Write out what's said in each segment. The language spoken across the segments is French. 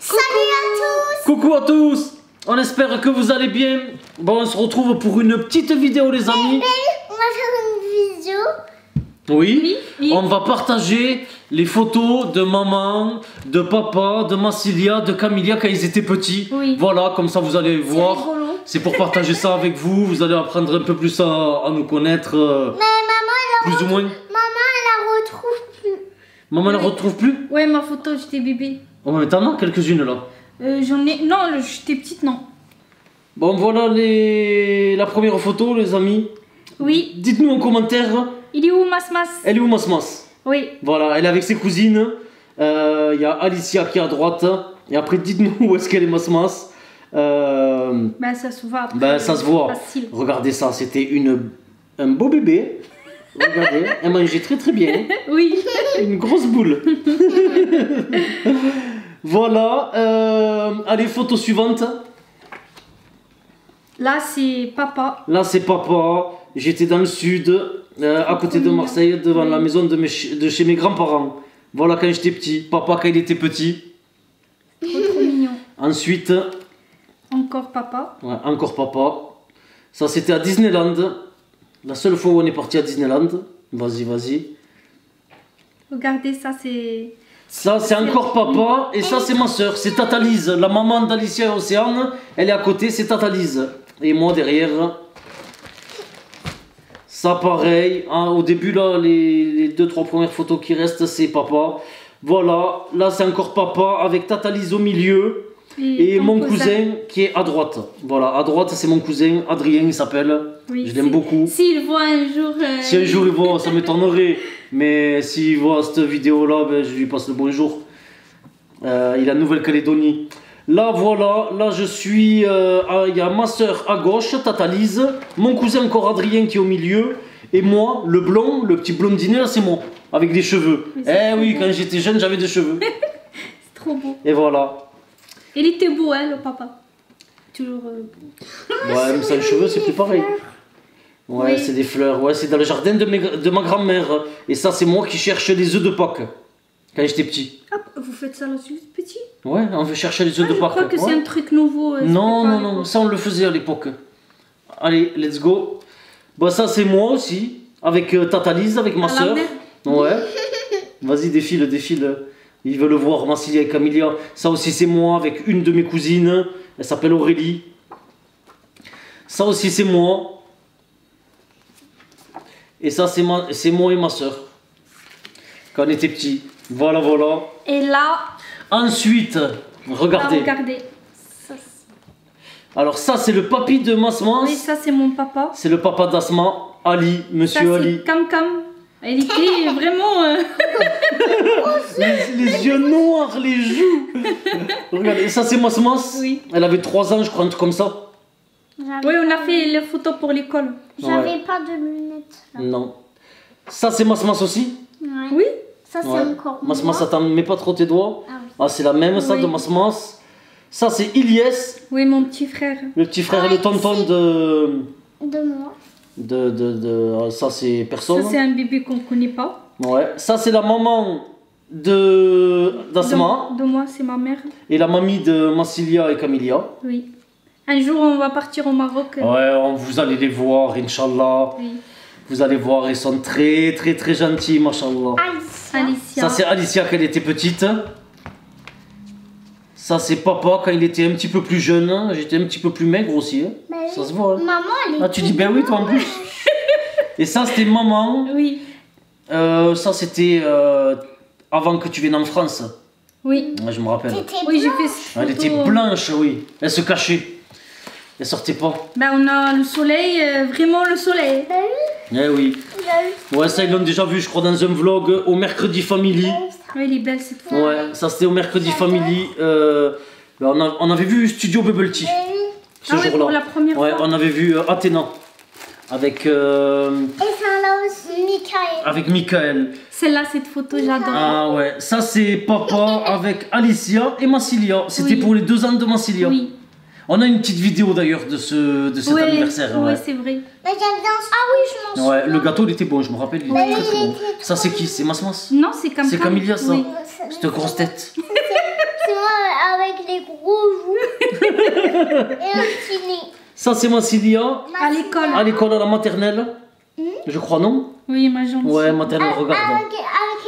Salut à tous. Coucou à tous. On espère que vous allez bien. Bon, on se retrouve pour une petite vidéo, les amis. On va faire une vidéo. Oui, on va partager les photos de maman, de papa, de Massilia, de Camilia quand ils étaient petits. Oui. Voilà, comme ça vous allez voir. C'est pour partager ça avec vous. Vous allez apprendre un peu plus à nous connaître. Mais maman, plus ou moins. Maman, elle la retrouve plus. Ouais, ma photo, j'étais bébé. Oh, mais t'en as quelques-unes là. J'en ai. Non, j'étais petite, non. Bon, voilà la première photo, les amis. Oui. Dites-nous en commentaire. Il est où Masmas? Elle est où Masmas? Oui. Voilà, elle est avec ses cousines. Il y a Alicia qui est à droite. Et après, dites-nous où est-ce qu'elle est Masmas. Ben, ça se voit. Après, ben, ça se voit. Facile. Regardez ça, c'était un beau bébé. Regardez, elle mangeait très très bien. Oui. Une grosse boule. Voilà. Allez, photo suivante. Là, c'est papa. Là, c'est papa. J'étais dans le sud. À côté de Marseille, devant la maison de chez mes grands-parents. Voilà quand j'étais petit. Papa quand il était petit. Oh, trop mignon. Ensuite. Encore papa. Ouais, encore papa. Ça c'était à Disneyland. La seule fois où on est parti à Disneyland. Vas-y, vas-y. Regardez, ça c'est... Ça c'est encore papa et ça c'est ma soeur. C'est Tata Lise. La maman d'Alicia et Océane. Elle est à côté, c'est Tata Lise. Et moi derrière... Ça pareil, hein, au début là, les 2-3 premières photos qui restent, c'est papa. Voilà, là c'est encore papa avec Tata Lise au milieu et mon cousin qui est à droite. Voilà, à droite c'est mon cousin, Adrien il s'appelle, oui, je l'aime beaucoup. S'il voit un jour... Si un jour il voit, ça m'étonnerait, mais s'il voit cette vidéo là, ben, je lui passe le bonjour. Il est en Nouvelle-Calédonie. Là voilà, là je suis, il y a ma soeur à gauche, Tata Lise, mon cousin encore Adrien qui est au milieu, et moi, le blond, le petit blondinet là c'est moi, avec des cheveux. Eh oui, quand j'étais jeune j'avais des cheveux. C'est trop beau. Et voilà. Il était beau hein, le papa. Toujours beau. Ouais, mais ça les cheveux c'est plus pareil. Ouais, oui. C'est des fleurs, ouais, c'est dans le jardin de ma grand-mère. Et ça c'est moi qui cherche les œufs de Pâques, quand j'étais petit. Vous faites ça là aussi petit? Ouais, on veut chercher les œufs de Pâques. Je crois que c'est un truc nouveau. Non, non, non, ça on le faisait à l'époque. Allez, let's go. Bah ça c'est moi aussi, avec Tata Lise, avec ma soeur. Ouais. Vas-y, défile, défile. Ils veulent le voir, Massilia et Camilia. Ça aussi c'est moi, avec une de mes cousines. Elle s'appelle Aurélie. Ça aussi c'est moi. Et ça c'est moi et ma soeur. Quand on était petits. Voilà, voilà. Et là... Ensuite, regardez. Ah, regardez. Ça, alors ça, c'est le papy de Masmas. Oui, ça, c'est mon papa. C'est le papa d'Asma, Ali, monsieur ça, Ali. Cam Cam. Elle était vraiment... les yeux noirs, les joues. Regardez, ça, c'est Masmas. Oui. Elle avait 3 ans, je crois, un truc comme ça. Oui, on a fait les photos pour l'école. J'avais pas de lunettes. Là. Non. Ça, c'est Masmas aussi. Ouais. Oui. Ça c'est encore Masmas, ça t'en met pas trop tes doigts. Ah, oui. Ah c'est la même ça de Masmas. Ça c'est Ilyès. Oui, mon petit frère. Le petit frère et le tonton de moi. Ça c'est personne. Ça c'est un bébé qu'on connaît pas. Ouais. Ça c'est la maman d'Asma. De moi, c'est ma mère. Et la mamie de Massilia et Camilia. Oui. Un jour on va partir au Maroc. Ouais, vous allez les voir, Inch'Allah. Oui. Vous allez voir, ils sont très très très gentils, mashallah. Alicia. Ça c'est Alicia quand elle était petite. Ça c'est papa quand il était un petit peu plus jeune. Hein. J'étais un petit peu plus maigre aussi. Hein. Mais ça se voit. Hein. Maman, elle est tu dis ben oui toi en plus. Et ça c'était maman. Oui. Ça c'était avant que tu viennes en France. Oui. Ouais, je me rappelle. Oui, j'ai fait ça. Elle était blanche, oui. Elle se cachait. Elle sortait pas. Ben on a le soleil, vraiment le soleil. Ben oui. Eh oui. Ouais, ça ils l'ont déjà vu je crois dans un vlog au Mercredi Family. Oui, elle est belle cette fois. Ouais, ça c'était au Mercredi Family. On avait vu Studio Bubble Tea. Ce jour-là. Ouais, on avait vu Athéna. Avec... Et celle-là aussi, Michael. Avec Michael. Celle-là, cette photo, j'adore. Ah ouais, ça c'est papa avec Alicia et Massilia. C'était pour les 2 ans de Massilia. Oui. On a une petite vidéo d'ailleurs de cet anniversaire. Oui, c'est vrai. Ah oui, je m'en souviens. Le gâteau il était bon, je me rappelle. Il était très bon. Ça c'est qui? C'est Masmas? Non, c'est Camilia. C'est Camilia ça. Cette grosse tête. Moi avec les gros joues et un petit nez. Ça c'est Massilia. À l'école. À l'école, à la maternelle. Je crois, non? Oui, ma gentille. Ouais, maternelle, regarde. Avec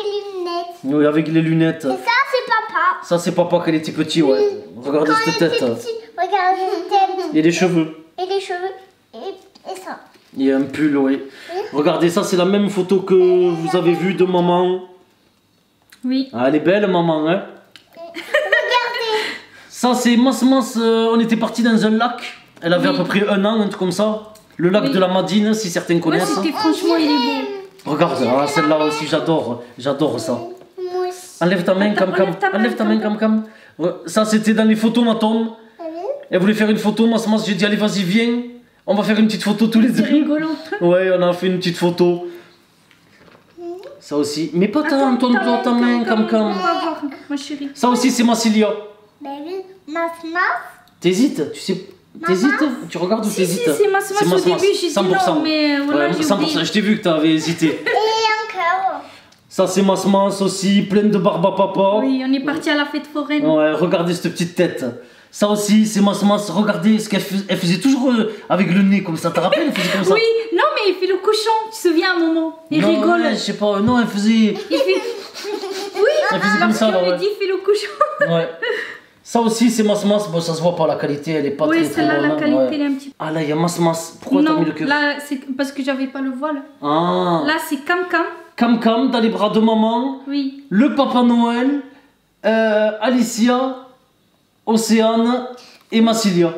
les lunettes. Oui, avec les lunettes. Et ça c'est papa. Ça c'est papa quand il était petit, ouais. Regardez cette tête. Regardez cette tête. Et les cheveux. Et les cheveux. Et ça. Il y a un pull, oui. Regardez, ça c'est la même photo que vous avez vue de maman. Oui. Ah, elle est belle, maman, hein? Regardez. Ça c'est Mass, on était parti dans un lac. Elle avait à peu près 1 an, un truc comme ça. Le lac de la Madine, si certains connaissent. Ouais, franchement, il est beau. Regarde, ah, celle-là aussi, j'adore. J'adore ça. Moi aussi. Enlève ta main, Cam Cam. Enlève ta main, Cam Cam. Ça c'était dans les photos, ma tombe. Elle voulait faire une photo, Mass. J'ai dit, allez, vas-y, viens. On va faire une petite photo tous les deux. C'est rigolo. Ouais, on a fait une petite photo. Ça aussi. Mais pas tant, toi ta main, Cam Cam. On va voir, ma chérie. Ça aussi, c'est Massilia. Bah oui, Mass. T'hésites, tu sais. T'hésites? Tu regardes ou t'hésites? Si, c'est Mass. Au début, j'ai dit non, mais voilà, j'ai oublié. 100%, je t'ai vu que t'avais hésité. Et encore. Ça, c'est Mass aussi, pleine de barbe à papa. Oui, on est parti à la fête foraine. Ouais, regardez cette petite tête. Ça aussi, c'est Mass. Regardez ce qu'elle faisait. Elle faisait toujours avec le nez comme ça. T'as rappelé? Elle faisait comme ça. Oui, non, mais il fait le cochon. Tu te souviens à un moment? Il rigole. Je sais pas. Non, elle faisait. Il fait. Oui, elle faisait comme ça. On lui dit, fais le cochon. Ouais. Ça aussi, c'est Mass. Bon, ça se voit pas la qualité. Elle est pas très très bonne. Oui, celle-là, la qualité, elle est un petit peu. Ah là, il y a Mass. Pourquoi t'as mis le cœur? Là, c'est parce que j'avais pas le voile. Ah. Là, c'est Cam Cam. Cam Cam dans les bras de maman. Oui. Le Papa Noël. Alicia. Océane et Massilia.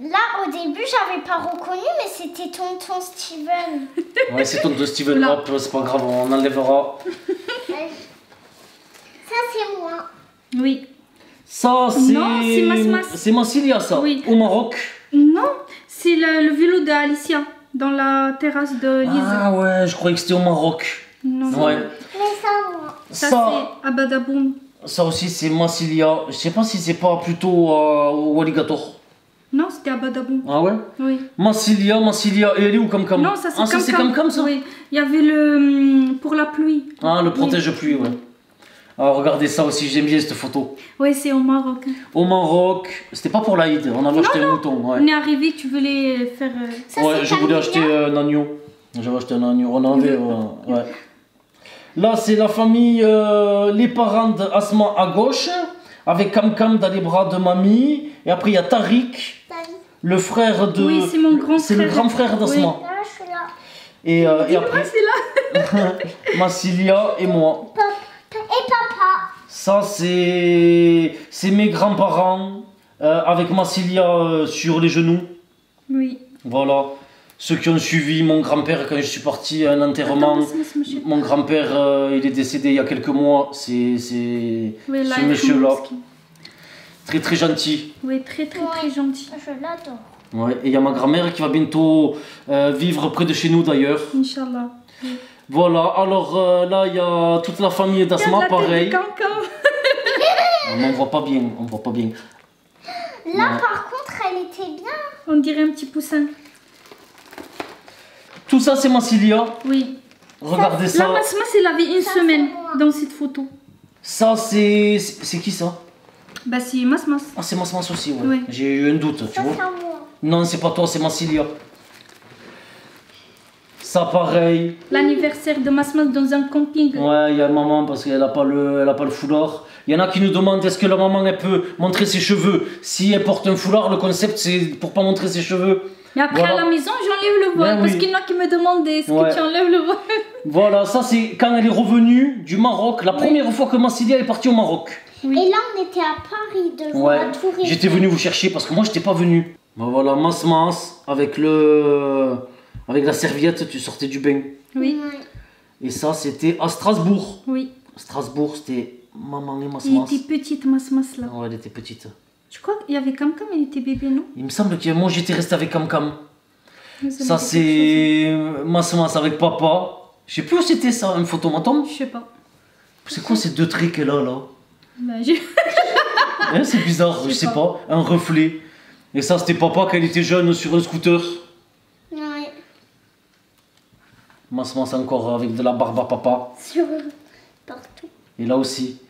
Là au début j'avais pas reconnu mais c'était tonton Steven. Ouais, c'est tonton Steven, hop, c'est pas grave, on enlèvera. Ça c'est moi. Oui. Ça c'est... C'est Massilia ça, oui. Au Maroc. Non, c'est le vélo de Alicia dans la terrasse de Lise. Ah ouais, je croyais que c'était au Maroc. Non. Ouais. Mais ça moi. Ça c'est à Badaboum. Ça aussi c'est Massilia, je sais pas si c'est pas plutôt au Walligator. Non, c'était à Badaboum. Ah ouais? Oui. Massilia, et elle est où Cam Cam? Non, ça c'est Cam Cam ça? Oui, il y avait le... pour la pluie. Ah, le protège-pluie, ouais. Ah, regardez ça aussi, j'aime bien cette photo. Oui, c'est au Maroc. Au Maroc, c'était pas pour l'Aïd, on avait acheté un mouton. Ouais. On est arrivé, tu voulais faire... Ça, ouais, je voulais acheter un agneau. J'avais acheté un agneau, on en avait, ouais. Là, c'est la famille, les parents d'Asma à gauche, avec Cam Cam dans les bras de mamie. Et après, il y a Tariq, le frère de... Oui, c'est mon grand frère. C'est le grand frère d'Asma. Oui, là, je suis là. Et après, c'est là. Massilia et moi. Et papa. Ça, c'est mes grands-parents, avec Massilia sur les genoux. Oui. Voilà. Ceux qui ont suivi mon grand-père quand je suis parti à un enterrement. Attends, mon grand-père, il est décédé il y a quelques mois. C'est ce monsieur-là. Très très gentil. Oui, très très très gentil. Je l'adore. Ouais. Et il y a ma grand-mère qui va bientôt vivre près de chez nous d'ailleurs. Inch'Allah. Oui. Voilà, alors là il y a toute la famille d'Asma, pareil. On voit pas bien, on voit pas bien. Là par contre, elle était bien. On dirait un petit poussin. Tout ça, c'est Massilia. Oui. Regardez ça. La Massilia, elle avait une semaine dans cette photo. Ça, c'est... C'est qui, ça? Bah, c'est Massilia. Ah, c'est Massilia aussi, ouais. Oui. J'ai eu un doute, tu vois. Non, c'est pas toi, c'est Massilia. Ça, pareil. L'anniversaire de Massilia dans un camping. Ouais, il y a maman parce qu'elle n'a pas le foulard. Il y en a qui nous demandent, est-ce que la maman, elle peut montrer ses cheveux? Si elle porte un foulard, le concept, c'est pour pas montrer ses cheveux. Mais après à la maison, j'enlève le voile, parce qu'il y en a qui me demandent est-ce que tu enlèves le voile. Voilà, ça c'est quand elle est revenue du Maroc, la première fois que Massilia est partie au Maroc. Oui. Et là on était à Paris, devant la Tour Eiffel. J'étais venu vous chercher parce que moi j'étais pas venu. Bah voilà, Mass avec la serviette, tu sortais du bain. Oui. Et ça c'était à Strasbourg. Oui. Strasbourg, c'était maman et Mass. Elle était petite Mass là. Ouais, elle était petite. Je crois qu'il y avait Cam Cam, il était bébé, non? Il me semble que moi j'étais resté avec Cam Cam. Ça c'est Mass avec papa. Je sais plus où c'était ça, une photo, m'entends? Je sais pas. C'est quoi ces deux traits qu'elle a là? Bah, c'est bizarre, je sais pas. Un reflet. Et ça c'était papa quand il était jeune sur un scooter. Ouais. Mass encore avec de la barbe à papa. Sur partout. Et là aussi.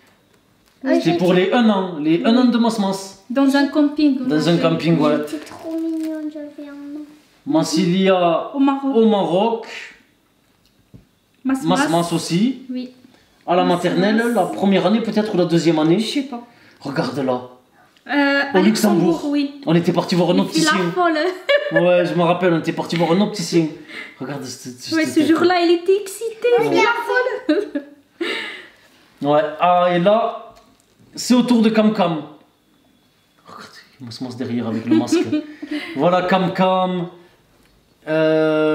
Oui. C'est pour les 1 an, les 1 an de ma semence. Dans un camping. Dans un camping, voilà. Ouais. C'était trop mignon, j'avais 1 an. Massilia au Maroc. Au Maroc. Ma semence aussi. Oui. À la maternelle, la première année peut-être ou la deuxième année. Je sais pas. Regarde là. Au Luxembourg, oui. On était parti voir un opticien. Ouais, je me rappelle, on était parti voir un opticien. Regarde ce jour-là, il était excité. Ouais. Il est folle. Ouais, ah, et là, c'est autour de Cam-Cam. Regarde, il me semence derrière avec le masque. Voilà Cam-Cam.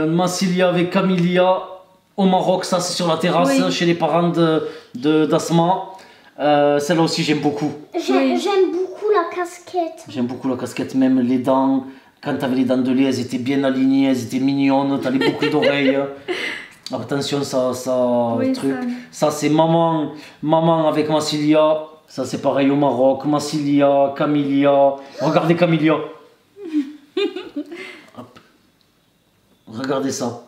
Massilia avec Camilia. Au Maroc, ça c'est sur la terrasse, oui. Chez les parents d'Asma. Celle-là aussi, j'aime beaucoup. J'aime beaucoup la casquette. J'aime beaucoup la casquette, même les dents. Quand t'avais les dents de lait, elles étaient bien alignées, elles étaient mignonnes, t'as les boucles d'oreilles. Attention, oui, truc. Ça c'est maman avec Massilia. Ça c'est pareil au Maroc. Massilia, Camilia. Regardez Camilia. Hop. Regardez ça.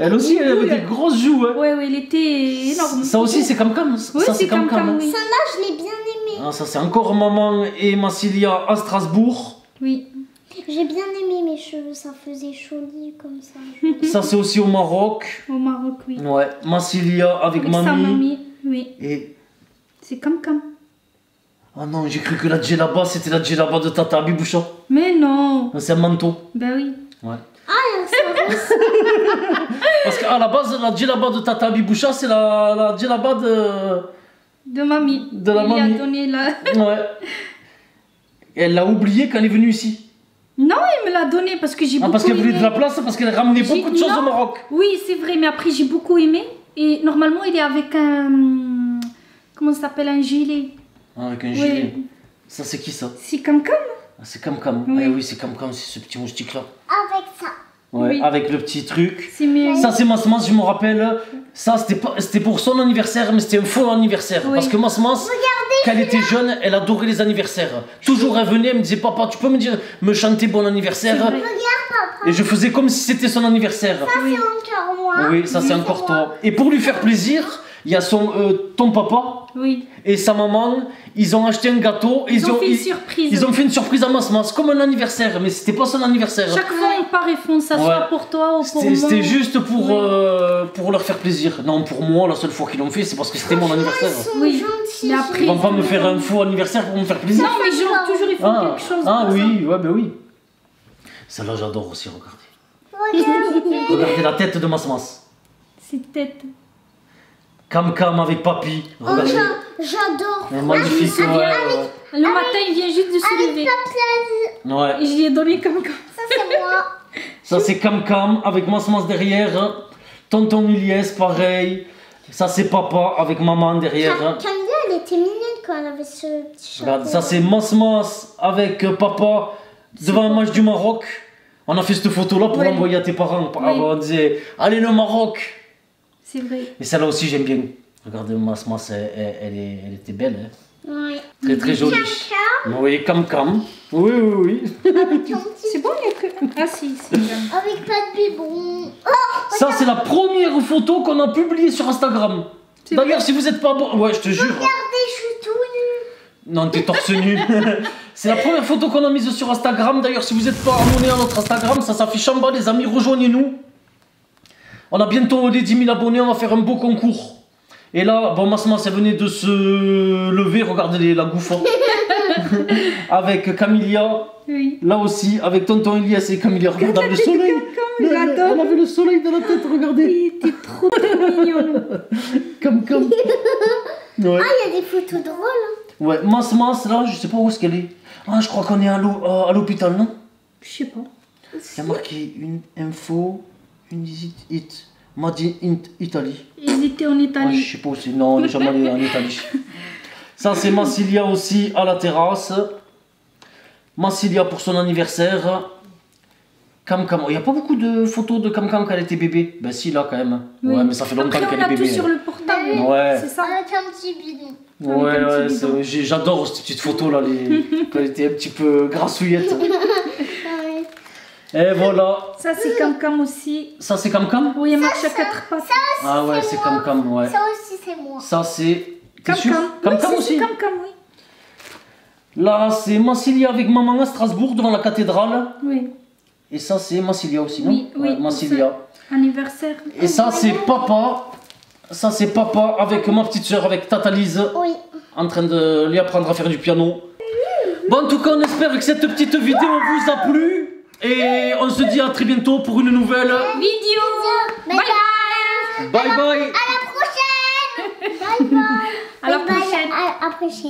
Elle aussi, elle avait des grosses joues. Hein. Ouais, elle était énorme. Ça aussi, c'est Cam-Cam. Oui, c'est Cam-Cam. Oui. Ça là, je l'ai bien aimé. Ah, ça, c'est encore maman et Massilia à Strasbourg. Oui. J'ai bien aimé mes cheveux, ça faisait joli comme ça. Ça, c'est aussi au Maroc. Au Maroc, oui. Ouais, Massilia avec mamie. Sa mamie, oui. Et... c'est Cam-Cam. Ah non, j'ai cru que la djellaba, c'était la djellaba de Tata Abiboucha. Mais non. C'est un manteau. Ben oui. Ouais. Parce qu'à la base, la djellaba de Tata Abiboucha, c'est la djellaba de mamie. De la mamie. Il a donné la... ouais. Elle l'a oubliée quand elle est venue ici. Non, il me l'a donnée parce que j'ai beaucoup aimé. Parce qu'elle voulait de la place, parce qu'elle ramenait beaucoup de choses au Maroc. Oui, c'est vrai, mais après j'ai beaucoup aimé. Et normalement, il est avec un... comment ça s'appelle? Un gilet. Ah, avec un gilet. Ça, c'est qui ça? C'est Cam-Cam. Ah, c'est Cam-Cam. Oui, ah, oui, c'est Cam-Cam, c'est ce petit moustique-là. Avec ça. Ouais, oui. Avec le petit truc. Ça c'est ma semence, je me rappelle. Ça c'était pour son anniversaire, mais c'était un faux anniversaire. Oui. Parce que ma semence, quand elle était jeune, elle adorait les anniversaires. Toujours elle venait, elle me disait papa, tu peux me chanter bon anniversaire. Et je faisais comme si c'était son anniversaire. Ça c'est encore moi. Oui, ça c'est encore toi. Et pour lui faire plaisir, il y a ton papa et sa maman, ils ont acheté un gâteau. Ils ont fait une surprise à Masmas, comme un anniversaire, mais c'était pas son anniversaire. Chaque fois, ils partent et font ça, soit pour toi ou pour moi. C'était juste pour leur faire plaisir. Non, pour moi, la seule fois qu'ils l'ont fait, c'est parce que c'était mon anniversaire. Oui, mais après. Ils vont pas me faire un faux anniversaire pour me faire plaisir. Non, mais genre, toujours, ils font quelque chose. Ah oui, ouais, ben oui. Celle-là, j'adore aussi, regardez. Regardez la tête de Masmas. Cette tête. Cam-Cam avec papy. Regardez. Oh, j'adore. Magnifique. Le matin, il vient juste de se lever. Ouais. Et je lui ai donné Cam-Cam. Ça, c'est moi. Ça, c'est Cam-Cam avec ma semence derrière. Tonton Ilyès, pareil. Ça, c'est papa avec maman derrière. Camilia, elle était mignonne quand elle avait ce petit chapeau. Regarde, ça, c'est ma semence avec papa devant un match du Maroc. On a fait cette photo-là pour l'envoyer à tes parents. On disait, allez, le Maroc. C'est vrai. Mais celle-là aussi, j'aime bien. Regardez, Masmas, elle était belle. Hein. Oui. Très, très jolie. Cam-Cam. Oui, Cam-Cam. Oui, oui, oui. C'est bon, il n'y a que... ah, si, c'est bien. Avec pas de biberon. Oh, ça, c'est la première photo qu'on a publiée sur Instagram. D'ailleurs, si vous n'êtes pas... ouais, je te jure. Regardez, je suis tout nu. Non, t'es torse nu. C'est la première photo qu'on a mise sur Instagram. D'ailleurs, si vous n'êtes pas abonné à notre Instagram, ça s'affiche en bas, les amis. Rejoignez-nous. On a bientôt les 10 000 abonnés, on va faire un beau concours. Et là, bon, Masmas, elle venait de se lever, regardez la gouffe. Avec Camilia, là aussi, avec Tonton Ilyès et Camilia. Regardez le soleil. Elle avait le soleil dans la tête, regardez. Oui, t'es trop mignonne. Cam-Cam. Ouais. Ah, il y a des photos drôles. Hein. Ouais, Masmas, là, je sais pas où est-ce qu'elle est. Ah, je crois qu'on est à l'hôpital, non? Je sais pas. Il y a marqué une info. Une visite Madine Italie. Ils étaient en Italie. Ah, je sais pas aussi. Non, on n'est jamais allé en Italie. Ça, c'est Massilia aussi à la terrasse. Massilia pour son anniversaire. Cam-Cam. Il n'y a pas beaucoup de photos de Cam-Cam quand elle était bébé. Ben si, là quand même. Oui. Ouais, mais ça fait longtemps qu'elle est bébé. On a tout sur le portable. Ouais. C'est ça. Avec un petit bidon. Ouais, j'adore cette petite photo là. Quand elle était un petit peu grassouillette. Et voilà. Ça c'est Cam-Cam aussi. Ça c'est Cam-Cam? Oui, elle marche à 4 pattes. Ah ouais, c'est Cam-Cam, ouais. Ça aussi c'est moi. Ça c'est Comme aussi. Oui. Là, c'est Massilia avec maman à Strasbourg devant la cathédrale. Oui. Et ça, c'est Massilia aussi, non? Oui, oui. Massilia. Anniversaire. Et ça, c'est papa. Ça, c'est papa avec ma petite soeur, avec Tata Lise. Oui. En train de lui apprendre à faire du piano. Bon, en tout cas, on espère que cette petite vidéo vous a plu. Et on se dit à très bientôt pour une nouvelle vidéo. Bye bye. Bye bye. À la prochaine. Bye bye. À la prochaine.